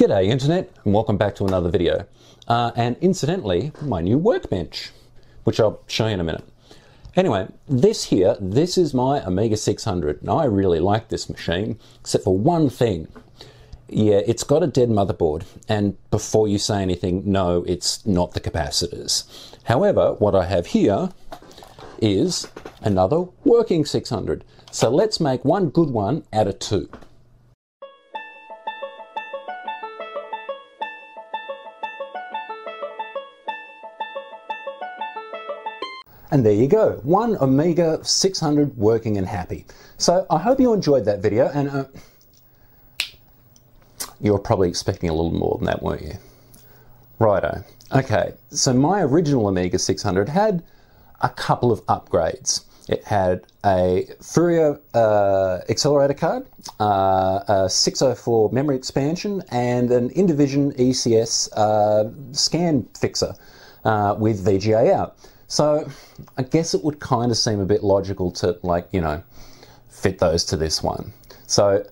G'day Internet, and welcome back to another video. And incidentally, my new workbench, which I'll show you in a minute. Anyway, this is my Amiga 600. Now I really like this machine, except for one thing. Yeah, it's got a dead motherboard, and before you say anything, no, it's not the capacitors. However, what I have here is another working 600. So let's make one good one out of two. And there you go, one Amiga 600 working and happy. So I hope you enjoyed that video, and you were probably expecting a little more than that, weren't you? Righto. Okay, so my original Amiga 600 had a couple of upgrades. It had a Furia accelerator card, a 604 memory expansion, and an Indivision ECS scan fixer with VGA out. So I guess it would kind of seem a bit logical to, like, you know, fit those to this one. So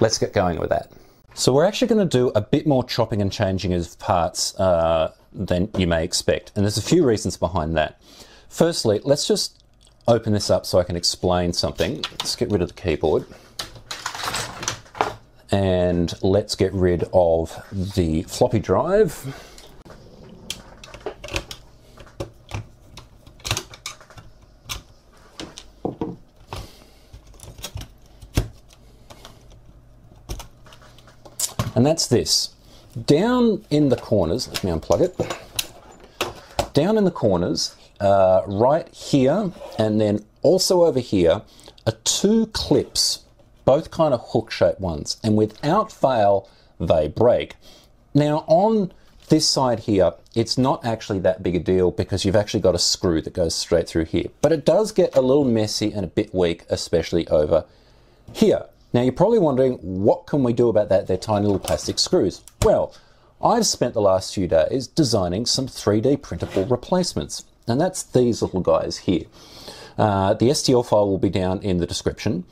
let's get going with that. So we're actually going to do a bit more chopping and changing of parts than you may expect. And there's a few reasons behind that. Firstly, let's just open this up so I can explain something. Let's get rid of the keyboard. And let's get rid of the floppy drive. And that's this. Down in the corners, let me unplug it. Down in the corners, right here, and then also over here, are two clips, both kind of hook-shaped ones, and without fail, they break. Now on this side here, it's not actually that big a deal because you've actually got a screw that goes straight through here, but it does get a little messy and a bit weak, especially over here. Now you're probably wondering, what can we do about that? They're tiny little plastic screws. Well, I've spent the last few days designing some 3D printable replacements, and that's these little guys here. The STL file will be down in the description,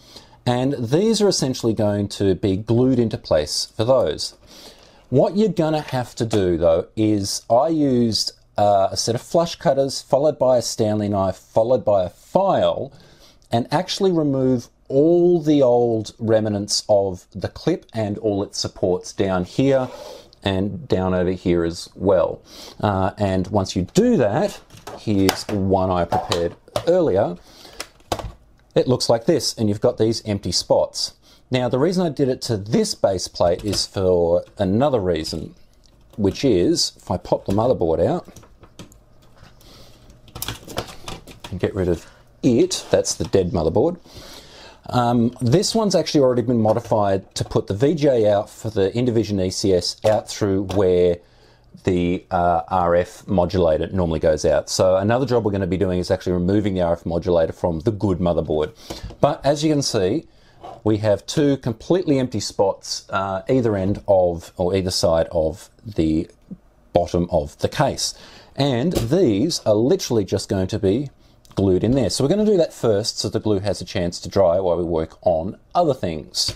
and these are essentially going to be glued into place for those. What you're gonna have to do though is, I used a set of flush cutters, followed by a Stanley knife, followed by a file, and actually remove all the old remnants of the clip and all its supports down here and down over here as well. And once you do that, here's one I prepared earlier. It looks like this, and you've got these empty spots. Now, the reason I did it to this base plate is for another reason, which is, if I pop the motherboard out and get rid of it, that's the dead motherboard. This one's actually already been modified to put the VGA out for the Indivision ECS out through where the RF modulator normally goes out. So another job we're going to be doing is actually removing the RF modulator from the good motherboard. But as you can see, we have two completely empty spots either side of the bottom of the case. And these are literally just going to be glued in there. So we're going to do that first so the glue has a chance to dry while we work on other things.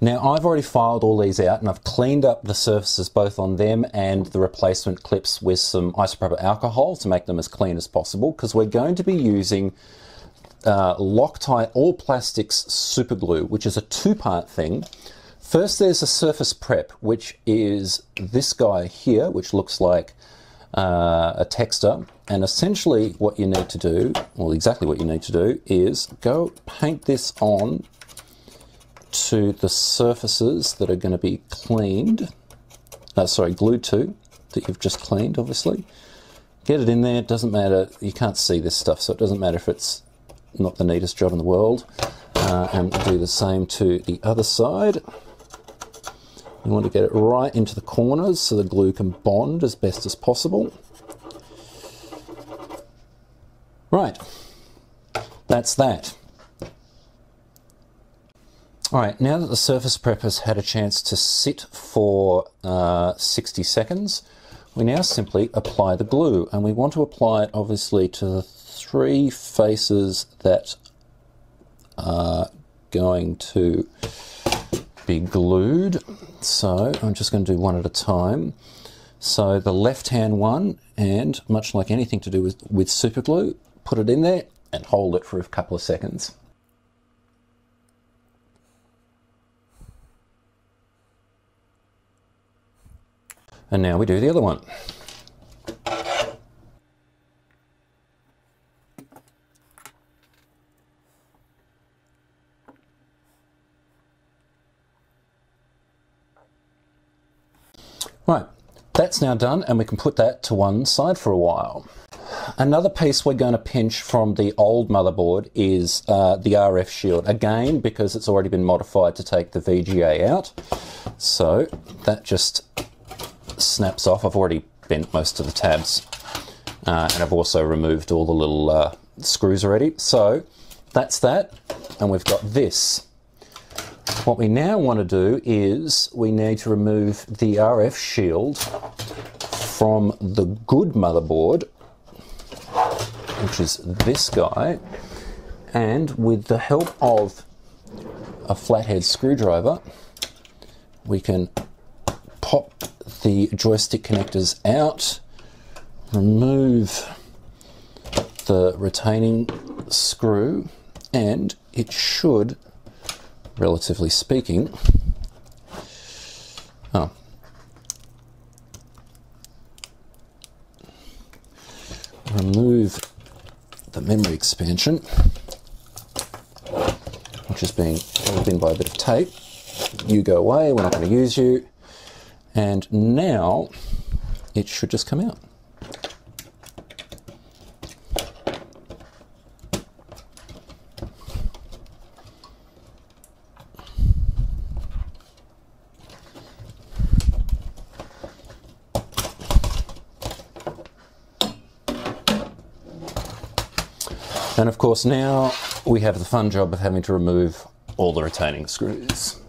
Now I've already filed all these out, and I've cleaned up the surfaces both on them and the replacement clips with some isopropyl alcohol to make them as clean as possible, because we're going to be using Loctite All Plastics Super Glue, which is a two-part thing. First, there's a surface prep, which is this guy here, which looks like a texter, and essentially what you need to do, well, exactly what you need to do, is go paint this on to the surfaces that are going to be cleaned, glued to, that you've just cleaned, obviously. Get it in there, it doesn't matter, you can't see this stuff, so it doesn't matter if it's not the neatest job in the world. And we'll do the same to the other side. You want to get it right into the corners so the glue can bond as best as possible. Right, that's that. All right, now that the surface prep has had a chance to sit for 60 seconds, we now simply apply the glue, and we want to apply it obviously to the three faces that are going to be glued. So I'm just going to do one at a time. So the left-hand one, and much like anything to do with super glue, put it in there and hold it for a couple of seconds. And now we do the other one. Right, that's now done, and we can put that to one side for a while. Another piece we're going to pinch from the old motherboard is the RF shield, again because it's already been modified to take the VGA out. So that just snaps off. I've already bent most of the tabs and I've also removed all the little screws already. So that's that, and we've got this. What we now want to do is we need to remove the RF shield from the good motherboard, which is this guy, and with the help of a flathead screwdriver we can pop the joystick connectors out, remove the retaining screw, and it should, relatively speaking, oh, remove the memory expansion, which is being held in by a bit of tape. You go away, we're not going to use you. And now it should just come out. And of course now we have the fun job of having to remove all the retaining screws.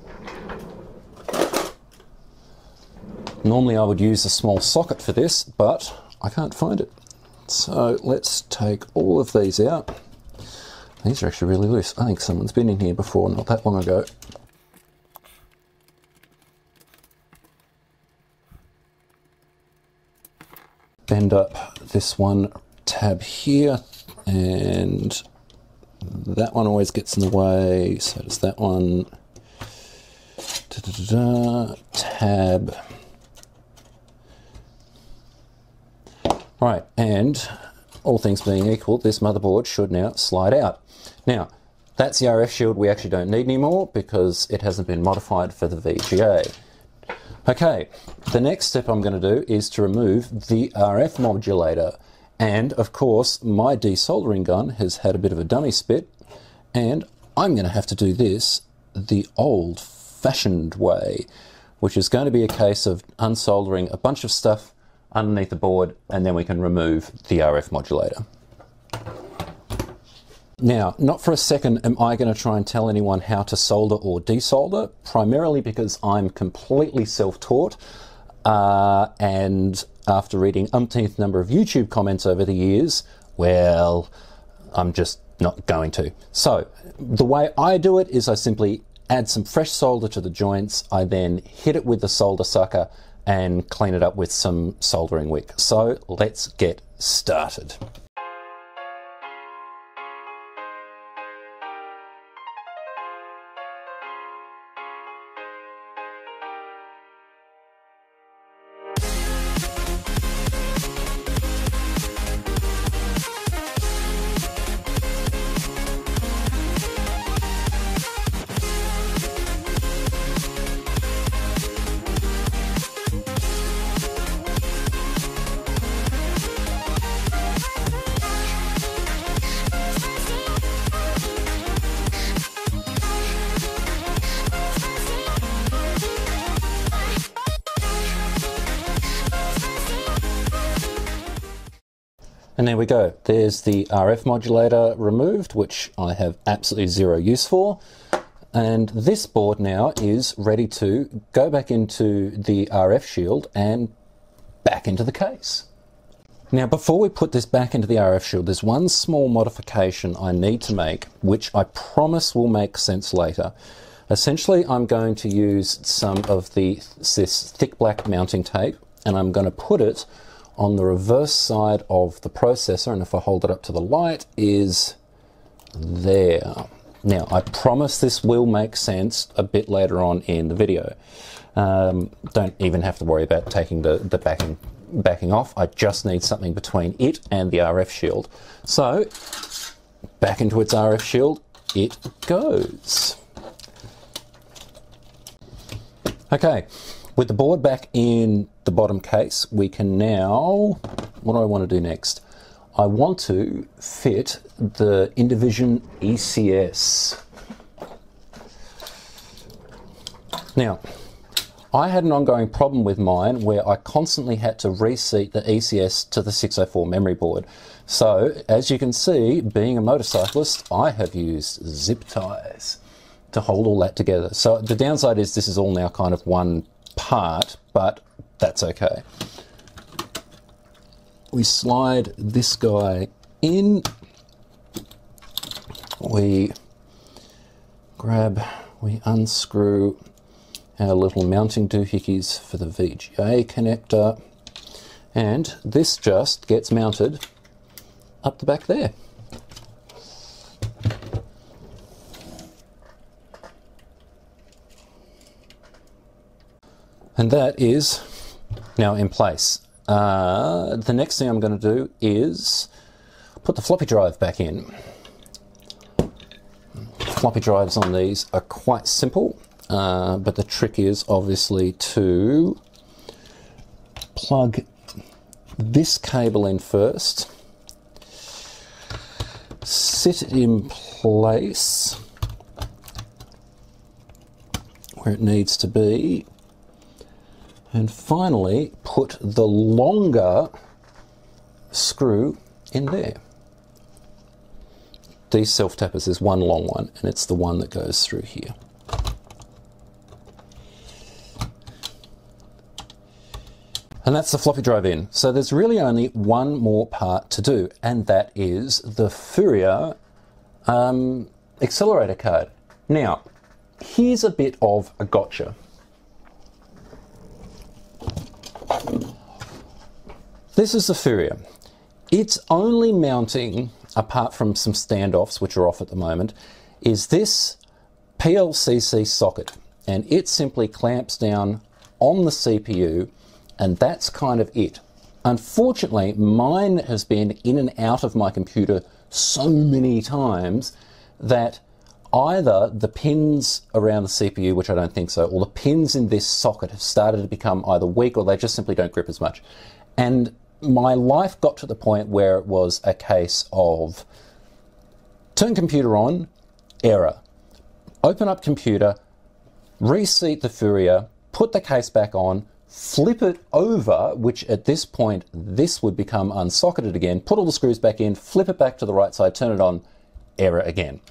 Normally I would use a small socket for this, but I can't find it. So let's take all of these out. These are actually really loose. I think someone's been in here before not that long ago. Bend up this one tab here, and that one always gets in the way, so does that one. Tab. Right, and all things being equal, this motherboard should now slide out. Now, that's the RF shield we actually don't need anymore because it hasn't been modified for the VGA. Okay, the next step I'm going to do is to remove the RF modulator. And, of course, my desoldering gun has had a bit of a dummy spit, and I'm going to have to do this the old-fashioned way, which is going to be a case of unsoldering a bunch of stuff underneath the board, and then we can remove the RF modulator. Now, not for a second am I going to try and tell anyone how to solder or desolder, primarily because I'm completely self-taught, and after reading umpteenth number of YouTube comments over the years, well, I'm just not going to. So, the way I do it is I simply add some fresh solder to the joints, I then hit it with the solder sucker, and clean it up with some soldering wick. So let's get started. And there we go, there's the RF modulator removed, which I have absolutely zero use for. And this board now is ready to go back into the RF shield and back into the case. Now, before we put this back into the RF shield, there's one small modification I need to make, which I promise will make sense later. Essentially, I'm going to use some of this thick black mounting tape, and I'm going to put it on the reverse side of the processor, and if I hold it up to the light, is there. Now, I promise this will make sense a bit later on in the video. Don't even have to worry about taking the backing off. I just need something between it and the RF shield. So, back into its RF shield it goes. Okay, with the board back in the bottom case, we can now, what do I want to do next? I want to fit the Indivision ECS. Now, I had an ongoing problem with mine where I constantly had to reseat the ECS to the 604 memory board. So, as you can see, being a motorcyclist, I have used zip ties to hold all that together. So the downside is this is all now kind of one part, but that's okay. We slide this guy in, we grab, we unscrew our little mounting doohickeys for the VGA connector, and this just gets mounted up the back there. And that is now in place. The next thing I'm going to do is put the floppy drive back in. Floppy drives on these are quite simple, but the trick is obviously to plug this cable in first, sit it in place where it needs to be, and finally put the longer screw in there. These self-tappers, there's one long one, and it's the one that goes through here. And that's the floppy drive in. So there's really only one more part to do, and that is the Furia accelerator card. Now, here's a bit of a gotcha. This is the Furia. It's only mounting, apart from some standoffs which are off at the moment, is this PLCC socket, and it simply clamps down on the CPU, and that's kind of it. Unfortunately, mine has been in and out of my computer so many times that either the pins around the CPU, which I don't think so, or the pins in this socket have started to become either weak or they just simply don't grip as much. And my life got to the point where it was a case of turn computer on, error. Open up computer, reseat the Furia, put the case back on, flip it over, which at this point, this would become unsocketed again, put all the screws back in, flip it back to the right side, turn it on, error again.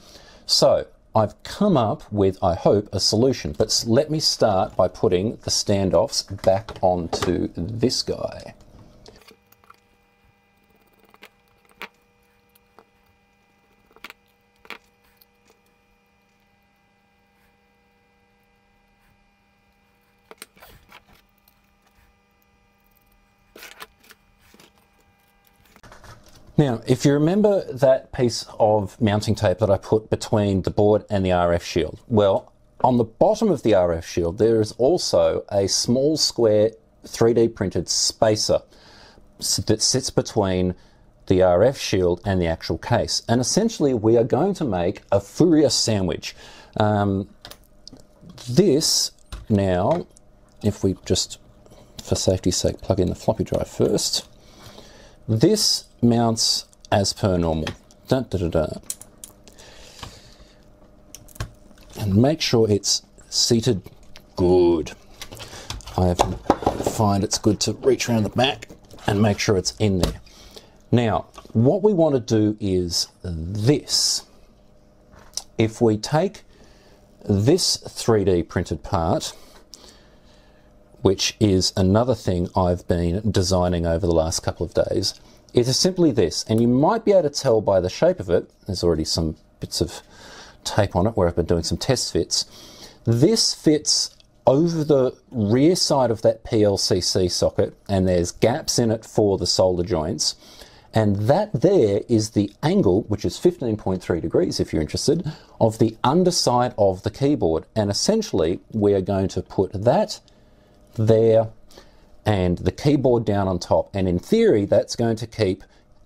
So I've come up with, I hope, a solution, but let me start by putting the standoffs back onto this guy. Now, if you remember that piece of mounting tape that I put between the board and the RF shield, well, on the bottom of the RF shield, there is also a small square 3D printed spacer that sits between the RF shield and the actual case. And essentially, we are going to make a Furia sandwich. This now, if we just, for safety's sake, plug in the floppy drive first, this mounts as per normal, dun, dun, dun, dun. And make sure it's seated good. I find it's good to reach around the back and make sure it's in there. Now, what we want to do is this. If we take this 3D printed part, which is another thing I've been designing over the last couple of days, it is simply this, and you might be able to tell by the shape of it, there's already some bits of tape on it where I've been doing some test fits, This fits over the rear side of that PLCC socket, and there's gaps in it for the solder joints. And that there is the angle, which is 15.3 degrees if you're interested, of the underside of the keyboard. And essentially, we are going to put that there and the keyboard down on top. And in theory, that's going to keep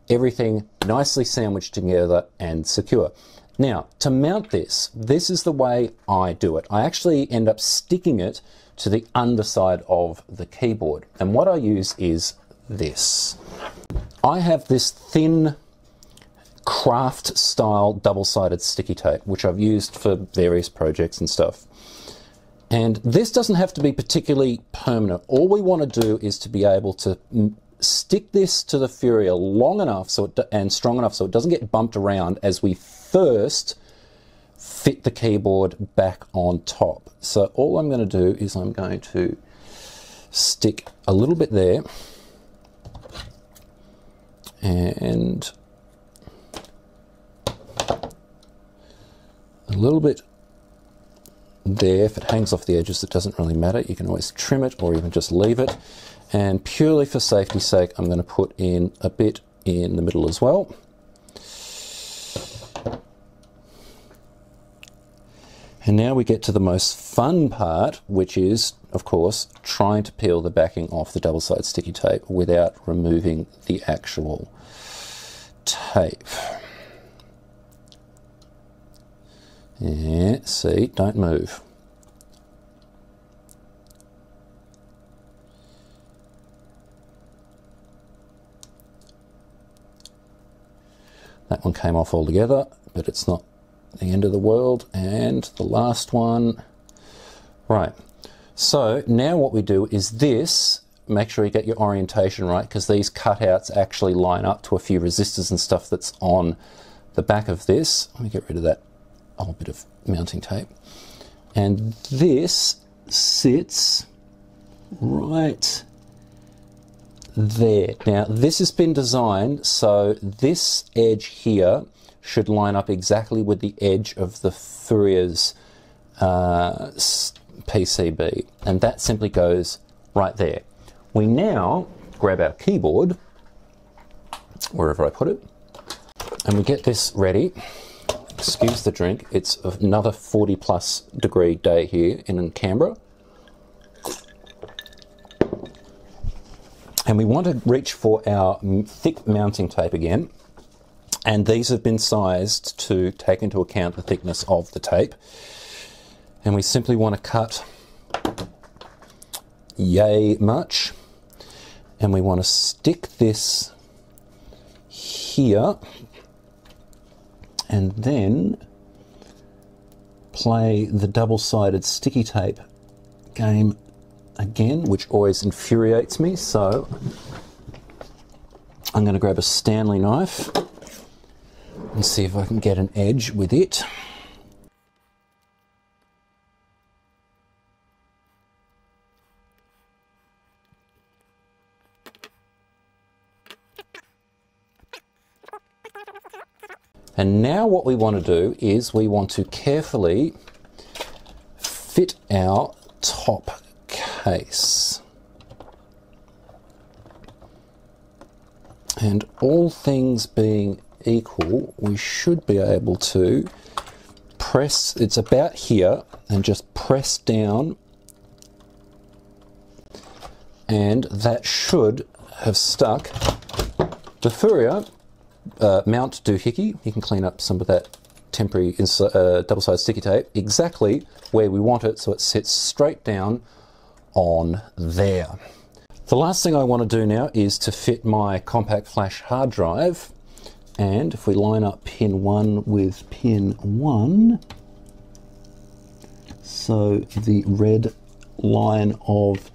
everything nicely sandwiched together and secure. Now, to mount this, this is the way I do it. I actually end up sticking it to the underside of the keyboard. And what I use is this. I have this thin craft style double-sided sticky tape, which I've used for various projects and stuff. And this doesn't have to be particularly permanent. All we want to do is to be able to stick this to the Furia long enough so it, and strong enough so it doesn't get bumped around as we first fit the keyboard back on top. So all I'm going to do is I'm going to stick a little bit there. And a little bit there. If it hangs off the edges, it doesn't really matter. You can always trim it or even just leave it. And purely for safety's sake, I'm going to put in a bit in the middle as well. And now we get to the most fun part, which is, of course, trying to peel the backing off the double-sided sticky tape without removing the actual tape. Yeah, see, don't move. That one came off altogether, but it's not the end of the world. And the last one. Right, so now what we do is this. Make sure you get your orientation right, because these cutouts actually line up to a few resistors and stuff that's on the back of this. Let me get rid of that old bit of mounting tape. And this sits right there. Now this has been designed so this edge here should line up exactly with the edge of the Furia's PCB, and that simply goes right there. We now grab our keyboard, wherever I put it, and we get this ready. Excuse the drink, it's another 40 plus degree day here in Canberra. And we want to reach for our thick mounting tape again. And these have been sized to take into account the thickness of the tape. And we simply want to cut yay much. And we want to stick this here. And then play the double-sided sticky tape game again, which always infuriates me. So I'm going to grab a Stanley knife and see if I can get an edge with it. And now what we want to do is we want to carefully fit our top case. And all things being equal, we should be able to press, it's about here, and just press down, and that should have stuck the Furia mount doohickey. You can clean up some of that temporary double-sided sticky tape exactly where we want it, so it sits straight down on there. The last thing I want to do now is to fit my CompactFlash hard drive. And if we line up pin 1 with pin 1, so the red line of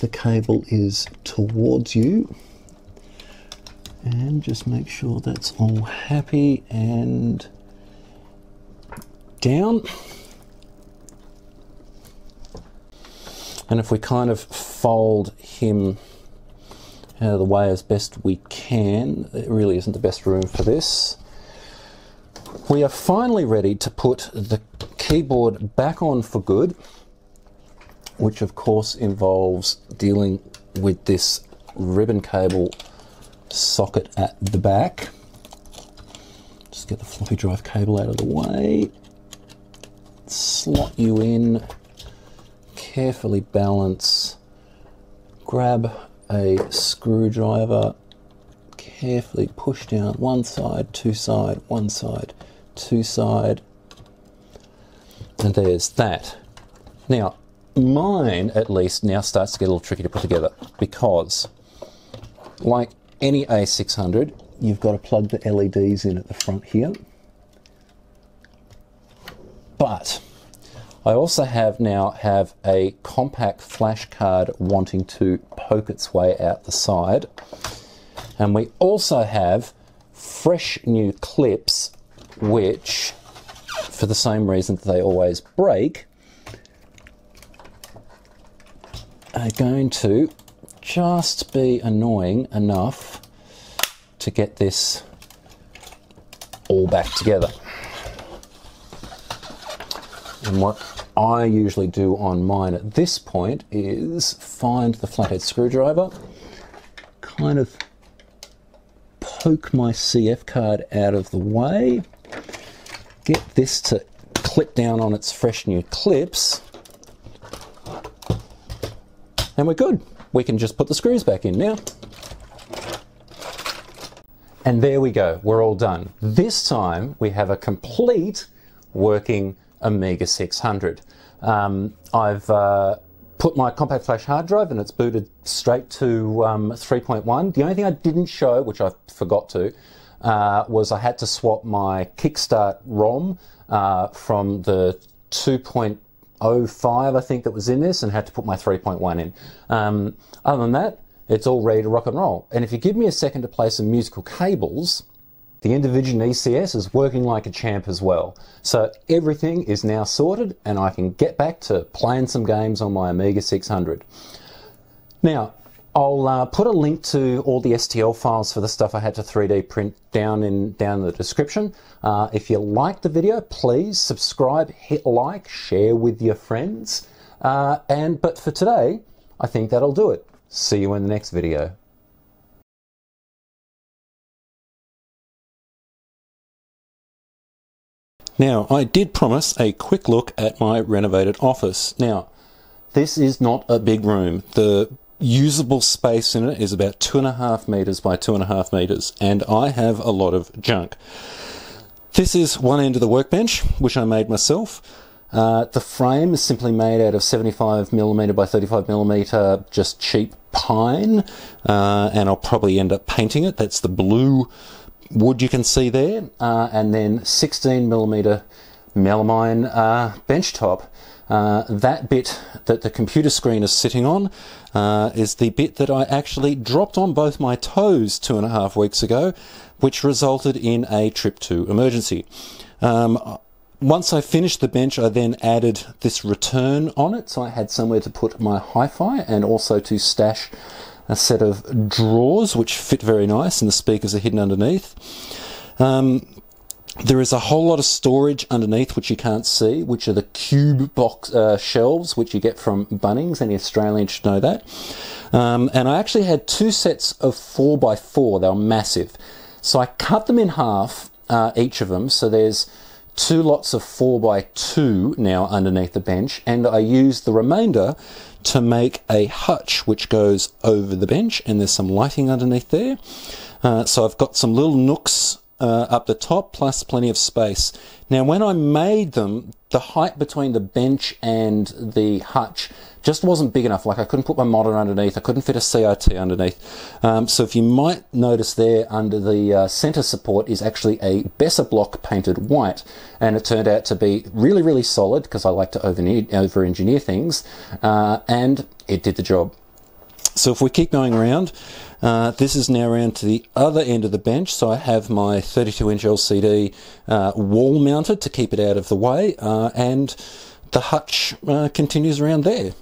the cable is towards you, and just make sure that's all happy and down. And if we kind of fold him out of the way as best we can. It really isn't the best room for this. We are finally ready to put the keyboard back on for good, which of course involves dealing with this ribbon cable socket at the back. Just get the floppy drive cable out of the way, slot you in, carefully balance, grab a screwdriver, carefully push down one side, two side, one side, two side, and there's that. Now mine at least now starts to get a little tricky to put together, because like any A600 you've got to plug the LEDs in at the front here, but I also now have a compact flash card wanting to poke its way out the side, and we also have fresh new clips which, for the same reason that they always break, are going to just be annoying enough to get this all back together. And what I usually do on mine at this point is find the flathead screwdriver, kind of poke my CF card out of the way, get this to clip down on its fresh new clips, and we're good. We can just put the screws back in now. And there we go, we're all done. This time we have a complete working Amiga 600. I've put my compact flash hard drive, and it's booted straight to 3.1. The only thing I didn't show, which I forgot to, was I had to swap my Kickstart ROM from the 2.05, I think, that was in this, and had to put my 3.1 in. Other than that, it's all ready to rock and roll. And if you give me a second to play some musical cables, the Indivision ECS is working like a champ as well. So everything is now sorted, and I can get back to playing some games on my Amiga 600. Now, I'll put a link to all the STL files for the stuff I had to 3D print down in the description. If you like the video, please subscribe, hit like, share with your friends. But for today, I think that'll do it. See you in the next video. Now, I did promise a quick look at my renovated office. Now, this is not a big room. The usable space in it is about 2.5 meters by 2.5 meters, and I have a lot of junk. This is one end of the workbench, which I made myself. The frame is simply made out of 75mm by 35mm just cheap pine, and I'll probably end up painting it. That's the blue wood you can see there, and then 16mm melamine bench top. That bit that the computer screen is sitting on is the bit that I actually dropped on both my toes 2.5 weeks ago, which resulted in a trip to emergency. Once I finished the bench, I then added this return on it, so I had somewhere to put my hi-fi, and also to stash a set of drawers which fit very nice, and the speakers are hidden underneath. There is a whole lot of storage underneath which you can't see, which are the cube box shelves which you get from Bunnings. Any Australian should know that. And I actually had two sets of 4x4. They were massive. So I cut them in half, each of them. So there's two lots of 4x2 now underneath the bench. And I used the remainder to make a hutch which goes over the bench. And there's some lighting underneath there. So I've got some little nooks up the top, plus plenty of space. Now, when I made them, the height between the bench and the hutch just wasn't big enough. Like, I couldn't put my monitor underneath, I couldn't fit a CRT underneath. So if you might notice there, under the center support is actually a Besser block painted white, and it turned out to be really, really solid, because I like to over-engineer things, and it did the job. So if we keep going around, this is now around to the other end of the bench, so I have my 32-inch LCD wall mounted to keep it out of the way, and the hutch continues around there.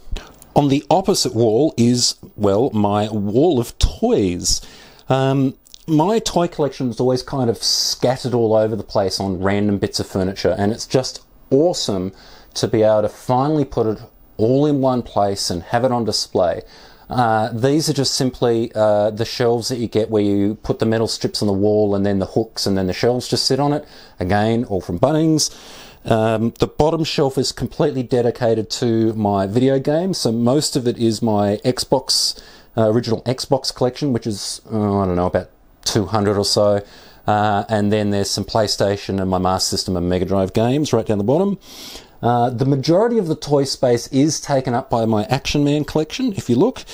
On the opposite wall is, well, my wall of toys. My toy collection is always kind of scattered all over the place on random bits of furniture, and it's just awesome to be able to finally put it all in one place and have it on display. These are just simply the shelves that you get where you put the metal strips on the wall and then the hooks and then the shelves just sit on it. Again, all from Bunnings. The bottom shelf is completely dedicated to my video games, so most of it is my Xbox, original Xbox collection, which is, I don't know, about 200 or so. And then there's some PlayStation and my Master System and Mega Drive games right down the bottom. The majority of the toy space is taken up by my Action Man collection, if you look.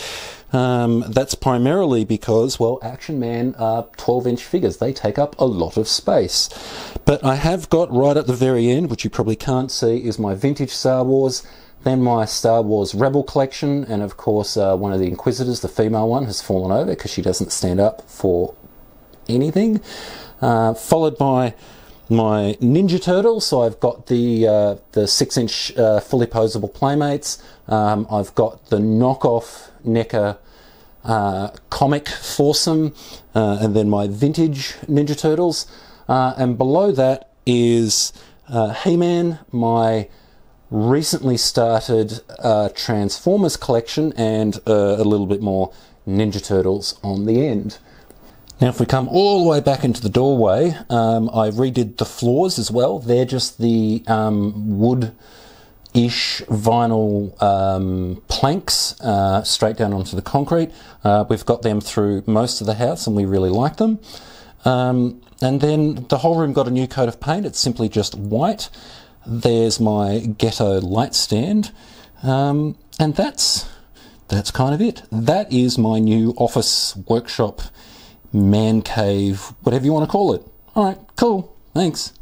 That's primarily because, well, Action Man are 12-inch figures. They take up a lot of space. But I have got right at the very end, which you probably can't see, is my vintage Star Wars, then my Star Wars Rebel collection, and of course one of the Inquisitors, the female one, has fallen over because she doesn't stand up for anything. Followed by my Ninja Turtles, so I've got the 6-inch fully posable Playmates. I've got the knockoff NECA comic foursome, and then my vintage Ninja Turtles. And below that is He-Man, my recently started Transformers collection, and a little bit more Ninja Turtles on the end. Now if we come all the way back into the doorway, I redid the floors as well. They're just the wood-ish vinyl planks straight down onto the concrete. We've got them through most of the house and we really like them. And then the whole room got a new coat of paint. It's simply just white. There's my ghetto light stand. And that's kind of it. That is my new office workshop man cave, whatever you want to call it. All right, cool, thanks.